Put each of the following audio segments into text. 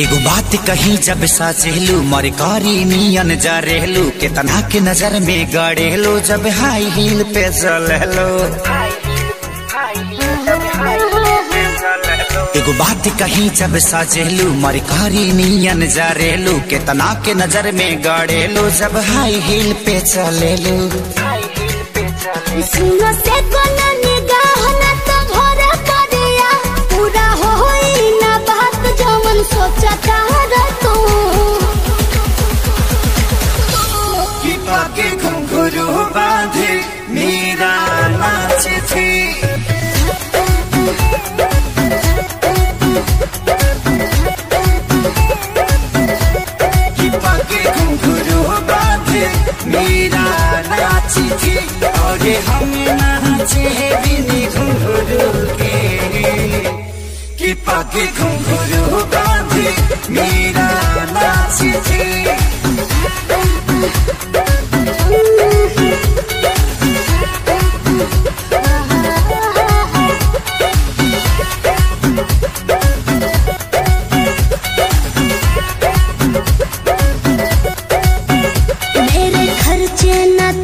एगो बात कही जब साचेलू मर कारी नियन जा रहलू केतना के नजर में गड़ेलू जब हाई हील पे चलेलू। एगो बात कहीं जब साजेलू मर कारी नियन जा रहलू केतना के नजर में गड़ेलू जब हाई हील पे चलेलू। सुनो से कोना निगाह ना तो भरा पड़िया पूरा होई ना बात जो मन सोचता है तू की पाके घुंघरू बांधे मेरा नाच थी मेरा नाची थी और हम नाचे बिनी घुंघरू के कि पाके घुंघरू बांधे मेरा नाची थी।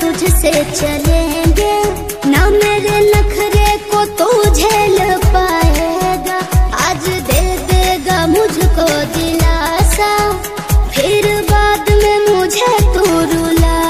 तुझसे चलेंगे ना मेरे नखरे को तू झेल पाएगा, आज दे देगा मुझको दिलासा फिर बाद में मुझे तू रुलाएगा।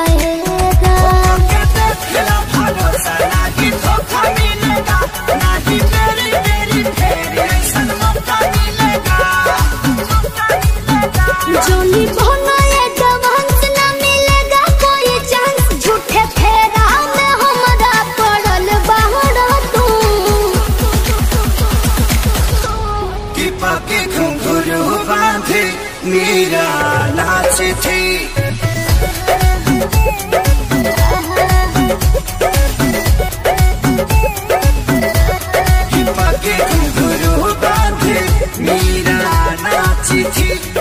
मेरा नाच थी पाके घुंघरू बांधे मेरा नाच थी।